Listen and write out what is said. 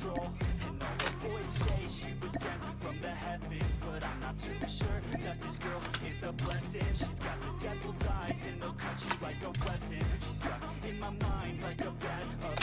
control. And all the boys say she was sent from the heavens, but I'm not too sure that this girl is a blessing. She's got the devil's eyes and they'll cut you like a weapon. She's stuck in my mind like a bad